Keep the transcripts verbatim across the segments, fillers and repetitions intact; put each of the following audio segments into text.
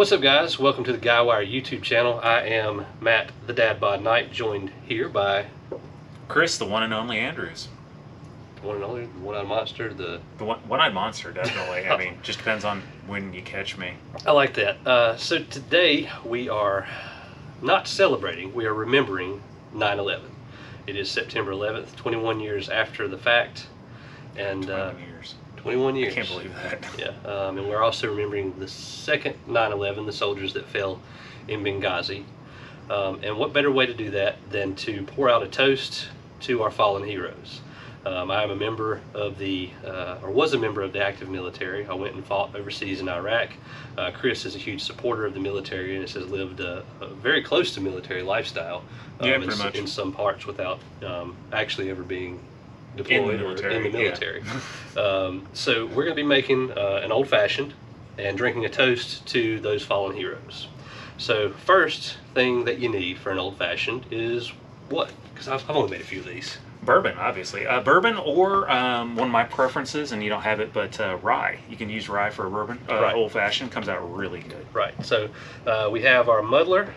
What's up, guys? Welcome to the Guy Wire YouTube channel. I am Matt, the Dad Bod Knight, joined here by Chris, the one and only Andrews. The one and only, the one-eyed monster, the the one, one-eyed monster, definitely. I mean, just depends on when you catch me. I like that. Uh, so today we are not celebrating; we are remembering nine eleven. It is September eleventh, twenty-one years after the fact, and twenty-one uh, years. twenty-one years. I can't believe that. Yeah, um, and we're also remembering the second nine eleven, the soldiers that fell in Benghazi. Um, and what better way to do that than to pour out a toast to our fallen heroes. Um, I am a member of the, uh, or was a member of the active military. I went and fought overseas in Iraq. Uh, Chris is a huge supporter of the military and has lived a, a very close to military lifestyle um, yeah, pretty in, much. in some parts without um, actually ever being deployed in the military. In the military. Yeah. um, so we're going to be making uh, an old-fashioned and drinking a toast to those fallen heroes. So first thing that you need for an old-fashioned is what? Because I've, I've only made a few of these. Bourbon, obviously. Uh, bourbon or um, one of my preferences, and you don't have it, but uh, rye. You can use rye for a bourbon. Uh, right. Old-fashioned comes out really good. Right. So uh, we have our muddler.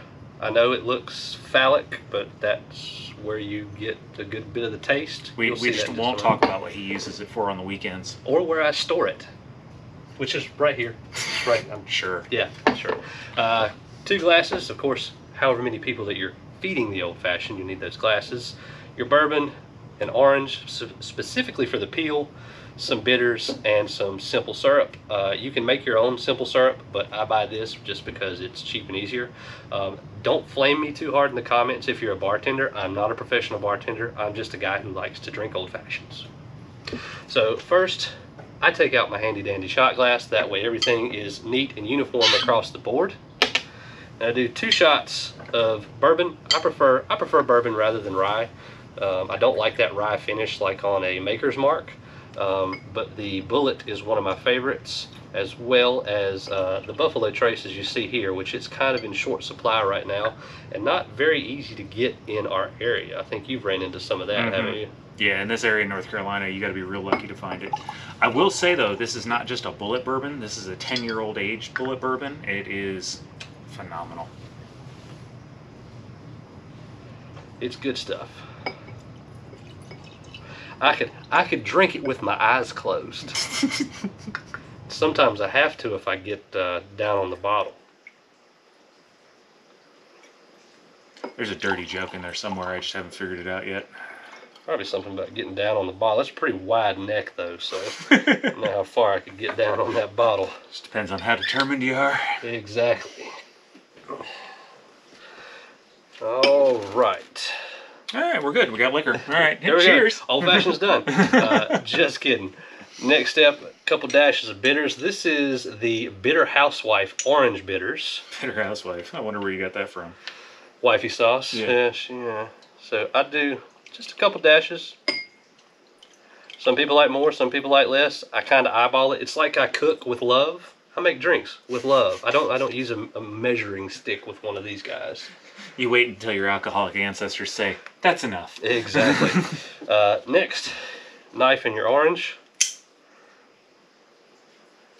I know it looks phallic, but that's where you get a good bit of the taste. We, we just won't talk about what he uses it for on the weekends. Or where I store it, which is right here. It's right, I'm sure. Yeah, sure. Uh, two glasses, of course, however many people that you're feeding the old-fashioned, you need those glasses. Your bourbon, an orange, specifically for the peel, some bitters, and some simple syrup. Uh, you can make your own simple syrup, but I buy this just because it's cheap and easier. Um, don't flame me too hard in the comments if you're a bartender. I'm not a professional bartender. I'm just a guy who likes to drink old fashions. So first, I take out my handy dandy shot glass. That way everything is neat and uniform across the board. And I do two shots of bourbon. I prefer, I prefer bourbon rather than rye. Um, I don't like that rye finish like on a Maker's Mark. Um, but the Bulleit is one of my favorites, as well as uh, the Buffalo Trace, as you see here, which is kind of in short supply right now and not very easy to get in our area. I think you've ran into some of that, mm-hmm. haven't you? Yeah, in this area in North Carolina, you got to be real lucky to find it. I will say, though, this is not just a Bulleit bourbon. This is a ten-year-old aged Bulleit bourbon. It is phenomenal. It's good stuff. I could, I could drink it with my eyes closed. Sometimes I have to if I get uh, down on the bottle. There's a dirty joke in there somewhere. I just haven't figured it out yet. Probably something about getting down on the bottle. That's a pretty wide neck, though, so I don't know how far I could get down on that bottle. Just depends on how determined you are. Exactly. All right. All right, we're good. We got liquor. All right, cheers. Old fashioned's done. Uh, just kidding. Next step, a couple dashes of bitters. This is the Bitter Housewife Orange Bitters. Bitter Housewife. I wonder where you got that from. Wifey sauce. Yeah. Yeah, she, yeah. So I do just a couple dashes. Some people like more, some people like less. I kind of eyeball it. It's like I cook with love. I make drinks with love. I don't. I don't use a, a measuring stick with one of these guys. You wait until your alcoholic ancestors say that's enough. Exactly. uh, next, knife in your orange.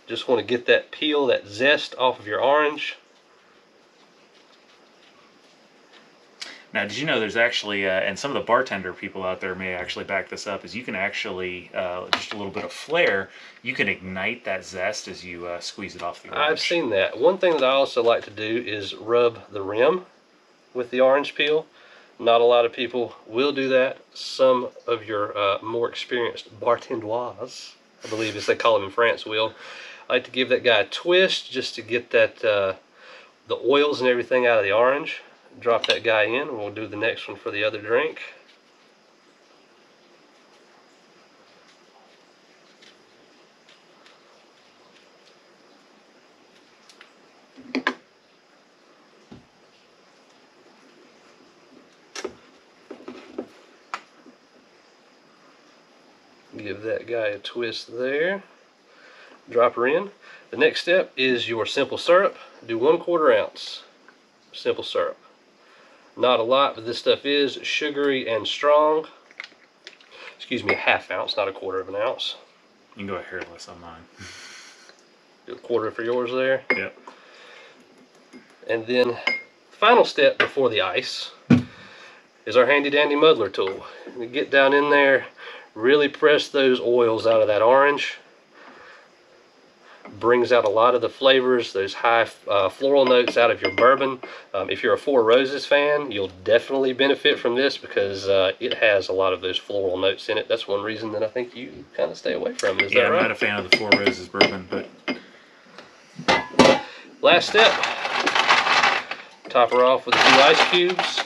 Just want to get that peel, that zest off of your orange. Now, did you know there's actually, uh, and some of the bartender people out there may actually back this up, is you can actually, uh, just a little bit of flair, you can ignite that zest as you uh, squeeze it off the orange. I've seen that. One thing that I also like to do is rub the rim with the orange peel. Not a lot of people will do that. Some of your uh, more experienced bartendoirs, I believe as they call them in France, will. I like to give that guy a twist just to get that uh, the oils and everything out of the orange. Drop that guy in. We'll do the next one for the other drink. Give that guy a twist there. Drop her in. The next step is your simple syrup. Do one quarter ounce simple syrup. Not a lot, but this stuff is sugary and strong. Excuse me, a half ounce, not a quarter of an ounce. You can go a hair less on mine. Do a quarter for yours there. Yep. And then the final step before the ice is our handy dandy muddler tool. We get down in there, really press those oils out of that orange. Brings out a lot of the flavors, those high uh, floral notes out of your bourbon. Um, if you're a Four Roses fan, you'll definitely benefit from this because uh, it has a lot of those floral notes in it. That's one reason that I think you kind of stay away from it. Is yeah, that right? I'm not a fan of the Four Roses bourbon, but... Last step, top her off with a few ice cubes.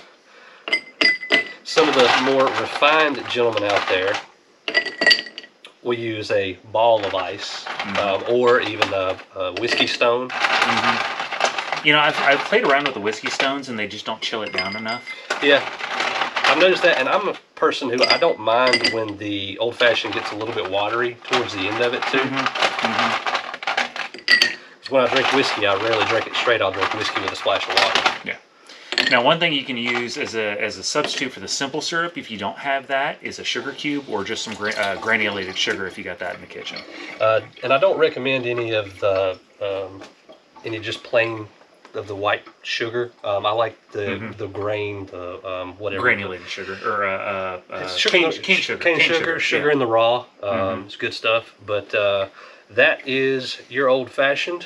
Some of the more refined gentlemen out there will use a ball of ice, mm-hmm. um, or even a, a whiskey stone. Mm-hmm. You know, I've, I've played around with the whiskey stones, and they just don't chill it down enough. Yeah, I've noticed that, and I'm a person who, I don't mind when the old-fashioned gets a little bit watery towards the end of it, too. Mm-hmm. Mm-hmm. So when I drink whiskey, I rarely drink it straight. I'll drink whiskey with a splash of water. Yeah. Now, one thing you can use as a as a substitute for the simple syrup, if you don't have that, is a sugar cube or just some gra uh, granulated sugar if you got that in the kitchen. Uh, and I don't recommend any of the um, any just plain of the white sugar. Um, I like the mm-hmm. the grain, the um, whatever granulated the, sugar or uh, uh, sugar, cane, cane sugar, cane, cane sugar, sugar, sugar yeah. in the raw. Um, mm-hmm. It's good stuff. But uh, that is your old fashioned.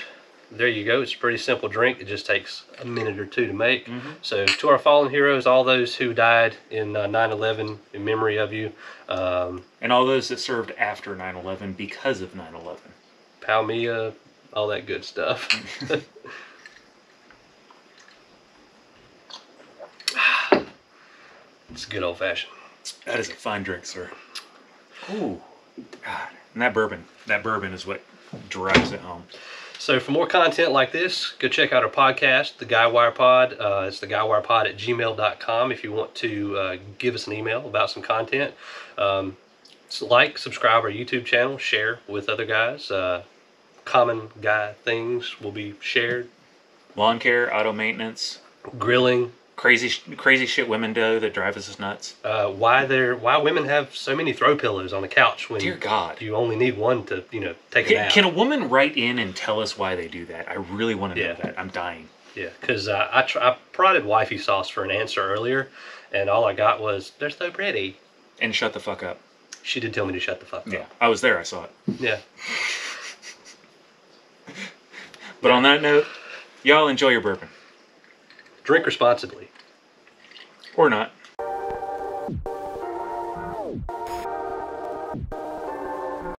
There you go. It's a pretty simple drink. It just takes a minute or two to make. Mm-hmm. So to our fallen heroes, all those who died in nine eleven, uh, in memory of you. Um, and all those that served after nine eleven because of nine eleven. Palmia, all that good stuff. It's a good old-fashioned. That is a fine drink, sir. Ooh. God. And that bourbon. That bourbon is what drives it home. So for more content like this, go check out our podcast, The Guy Wire Pod. Uh, it's theguywirepod at gmail dot com if you want to uh, give us an email about some content. Um, so like, subscribe our YouTube channel, share with other guys. Uh, common guy things will be shared. Lawn care, auto maintenance. Grilling. Crazy crazy shit women do that drive us nuts. Uh, why they're why women have so many throw pillows on the couch when Dear God. You only need one to, you know, take can, it out. Can a woman write in and tell us why they do that? I really want to yeah. know that. I'm dying. Yeah, because uh, I, I prodded Wifey Sauce for an answer earlier, and all I got was, they're so pretty. And shut the fuck up. She did tell me to shut the fuck yeah. up. Yeah, I was there. I saw it. Yeah. But yeah. on that note, y'all enjoy your bourbon. Drink responsibly. Or not.